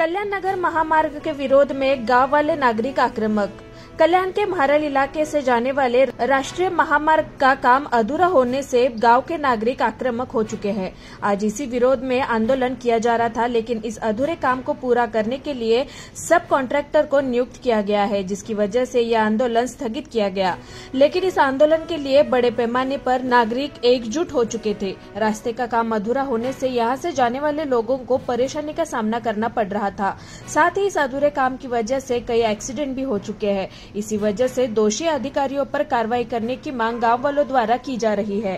कल्याण नगर महामार्ग के विरोध में गांव वाले नागरिक आक्रामक। कल्याण के महरल इलाके से जाने वाले राष्ट्रीय महामार्ग का काम अधूरा होने से गांव के नागरिक आक्रामक हो चुके हैं। आज इसी विरोध में आंदोलन किया जा रहा था, लेकिन इस अधूरे काम को पूरा करने के लिए सब कॉन्ट्रैक्टर को नियुक्त किया गया है, जिसकी वजह से यह आंदोलन स्थगित किया गया। लेकिन इस आंदोलन के लिए बड़े पैमाने पर नागरिक एकजुट हो चुके थे। रास्ते का काम अधूरा होने से यहाँ से जाने वाले लोगों को परेशानी का सामना करना पड़ रहा था। साथ ही इस अधूरे काम की वजह से कई एक्सीडेंट भी हो चुके हैं। इसी वजह से दोषी अधिकारियों पर कार्रवाई करने की मांग गांव वालों द्वारा की जा रही है।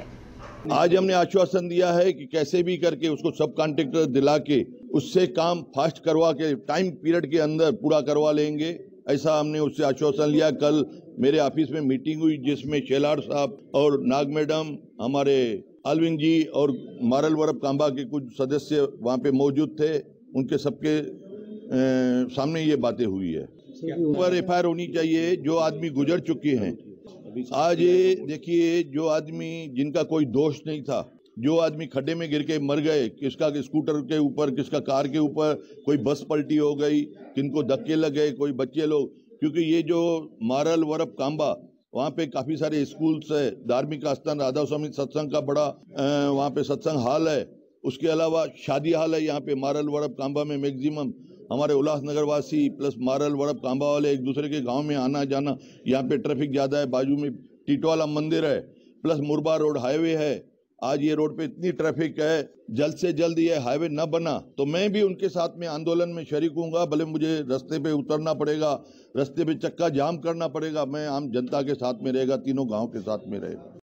आज हमने आश्वासन दिया है कि कैसे भी करके उसको सब कॉन्ट्रैक्टर दिला के उससे काम फास्ट करवा के टाइम पीरियड के अंदर पूरा करवा लेंगे, ऐसा हमने उससे आश्वासन लिया। कल मेरे ऑफिस में मीटिंग हुई जिसमें शेलार साहब और नाग मैडम, हमारे अलविंग जी और मारल वरब कांबा के कुछ सदस्य वहाँ पे मौजूद थे। उनके सबके सामने ये बातें हुई है। पर FIR होनी चाहिए जो आदमी गुजर चुके हैं। आज ये देखिए, जो आदमी जिनका कोई दोष नहीं था, जो आदमी खड्डे में गिर के मर गए, किसका स्कूटर के ऊपर, किसका कार के ऊपर, कोई बस पलटी हो गई, किनको धक्के लग गए, कोई बच्चे लोग, क्योंकि ये जो मारल वरब कांबा वहाँ पे काफ़ी सारे स्कूल्स है, धार्मिक आस्थान, राधा स्वामी सत्संग का बड़ा वहाँ पे सत्संग हॉल है, उसके अलावा शादी हॉल है। यहाँ पे मारल वरब कांबा में मैक्सिमम हमारे उल्हासनगर वासी प्लस मारल वरब कांबा वाले एक दूसरे के गांव में आना जाना, यहाँ पे ट्रैफिक ज़्यादा है। बाजू में टिटवाला मंदिर है, प्लस मुरबा रोड हाईवे है। आज ये रोड पे इतनी ट्रैफिक है, जल्द से जल्द ये हाईवे न बना तो मैं भी उनके साथ में आंदोलन में शरीक हूँगा। भले मुझे रास्ते पे उतरना पड़ेगा, रास्ते पे चक्का जाम करना पड़ेगा, मैं आम जनता के साथ में रहेगा, तीनों गाँव के साथ में रहेगा।